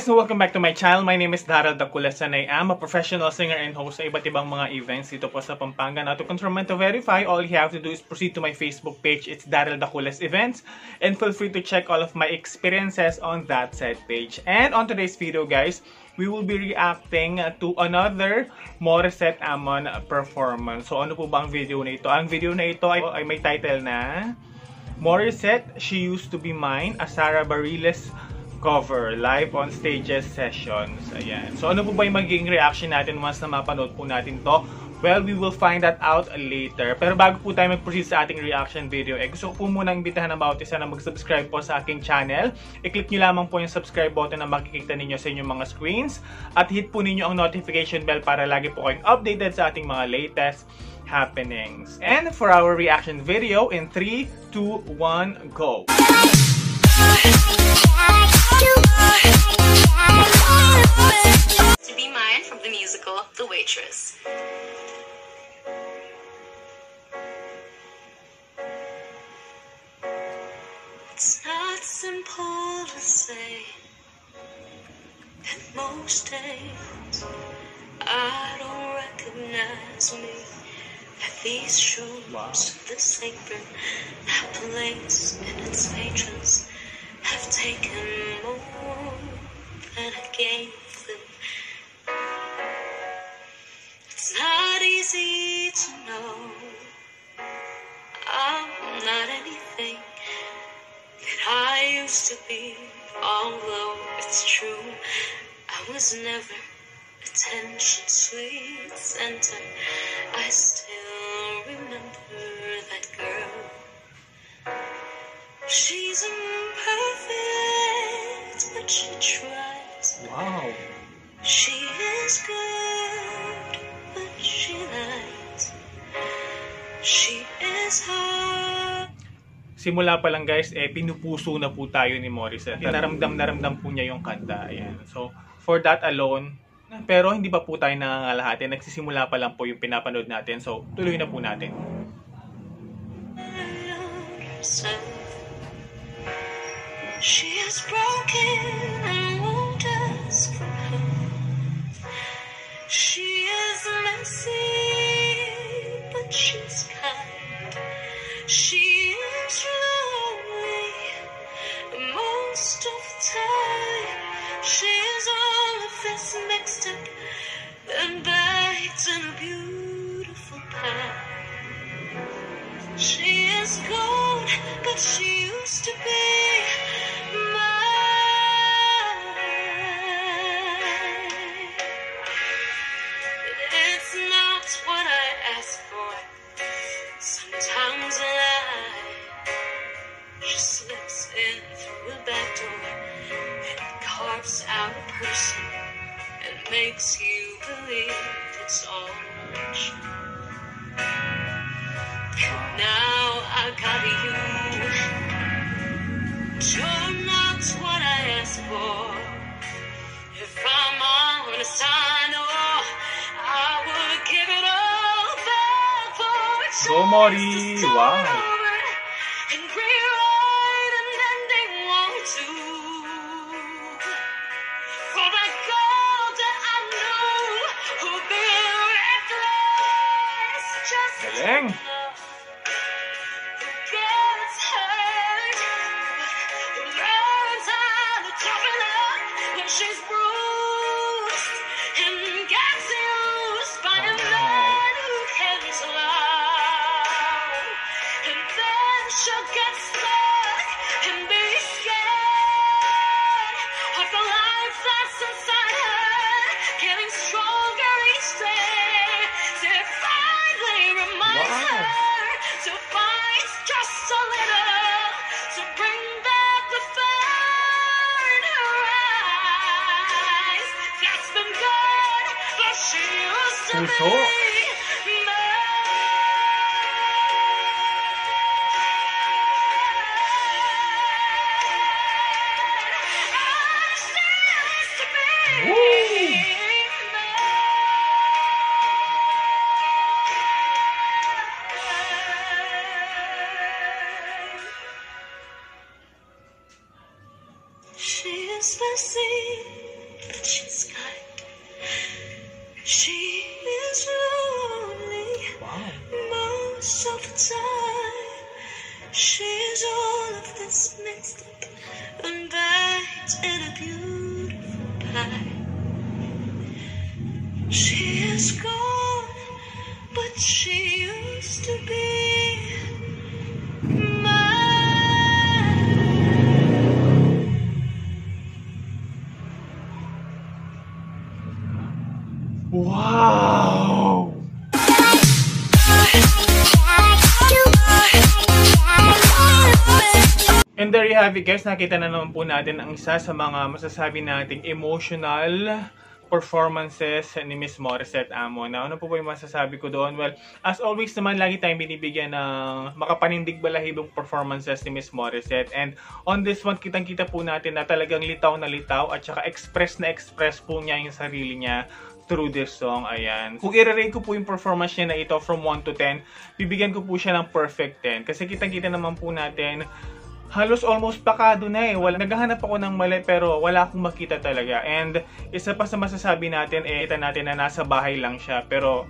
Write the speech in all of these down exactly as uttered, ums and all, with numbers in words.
guys, so welcome back to my channel. My name is Darel Dacules and I am a professional singer and host sa iba't ibang mga events dito po sa Pampanga. Now to confirm and to verify, all you have to do is proceed to my Facebook page. It's Darel Dacules Events and feel free to check all of my experiences on that said page. And on today's video guys, we will be reacting to another Morissette Amon performance. So ano po ba ang video na ito? Ang video na ito ay, ay may title na Morissette, She Used to Be Mine, a Sara Bareilles cover, live on Stages Sessions. Ayan. So ano po ba yung magiging reaction natin once na mapanood po natin to? Well, we will find that out later. Pero bago po tayo mag-proceed sa ating reaction video, eh, gusto ko po muna imbitahan ng bawat isa na mag-subscribe po sa aking channel. I-click nyo lamang po yung subscribe button na makikita ninyo sa inyong mga screens. At hit po ninyo ang notification bell para lagi po kayong updated sa ating mga latest happenings. And for our reaction video, in three, two, one, go! To Be Mine from the musical The Waitress. It's not simple to say, and most days I don't recognize me at these shores. Wow. This sacred place and its matrons have taken more than I gave them. It's not easy to know I'm not anything that I used to be, although it's true I was never attention sweet center. I still remember that girl. She's imperfect, but she tries. Wow. She is good, but she lies. She is hard. Simula pa lang guys, eh, pinupuso na po tayo ni Morissette. Naramdam-naramdam po niya yung kanta. Ayan. So, for that alone, pero hindi pa po tayo nangangalahatin. Nagsisimula pa lang po yung pinapanood natin. So, tuloy na po natin. She is broken and won't ask for help. She is messy, but she's kind. She is lonely most of the time. She is all of this mixed. And bites in a beautiful pie. She is cold, but she used to be mine. It's not what I asked for. Sometimes a lie. She slips in through a back door and carves out a person. It makes you believe it's all fiction. Now I got you. You're not what I asked for. If I'm honest, I know I would give it all back for a chance. So Mori, wow. Galing. Puso. She is the sea. time. She's all of this mystic and bites in a beautiful pie. She is gone, but she used to be mine. Wow. And there you have it, guys, nakita na naman po natin ang isa sa mga masasabi nating emotional performances ni Miss Morissette Amon. Ano po po yung masasabi ko doon? Well, as always naman, lagi tayong binibigyan ng makapanindig balahibong performances ni Miss Morissette. And on this one, kitang-kita po natin na talagang litaw na litaw at saka express na express po niya yung sarili niya through this song. Ayan. Kung i-rate ko po yung performance niya na ito from one to ten, bibigyan ko po siya ng perfect ten. Kasi kitang-kita naman po natin, halos almost pakado na eh. Wala, naghahanap ako ng mali pero wala akong makita talaga. And isa pa sa masasabi natin, eh, ita natin na nasa bahay lang siya. Pero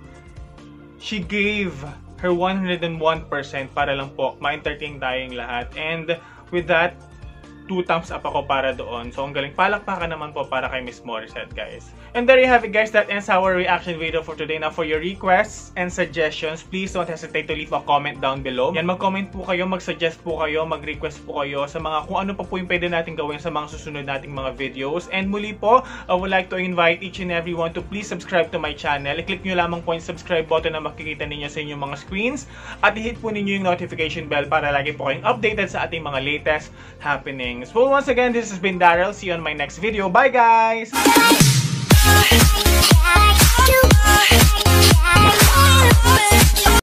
she gave her one hundred and one percent para lang po ma-entertain tayong lahat. And with that, two thumbs up ako para doon. So ang galing. Palakpakan naman po para kay Miss Morissette, guys. And there you have it, guys. That ends our reaction video for today. Now for your requests and suggestions, please don't hesitate to leave a comment down below. Yan, mag-comment po kayo, mag-suggest po kayo, mag-request po kayo sa mga kung ano pa po yung pwede natin gawin sa mga susunod nating mga videos. And muli po, I would like to invite each and everyone to please subscribe to my channel. I-click nyo lamang po yung subscribe button na makikita ninyo sa inyong mga screens. At i-hit po ninyo yung notification bell para lagi po kayong updated sa ating mga latest happenings. Well, once again, this has been Darel. See you on my next video. Bye, guys!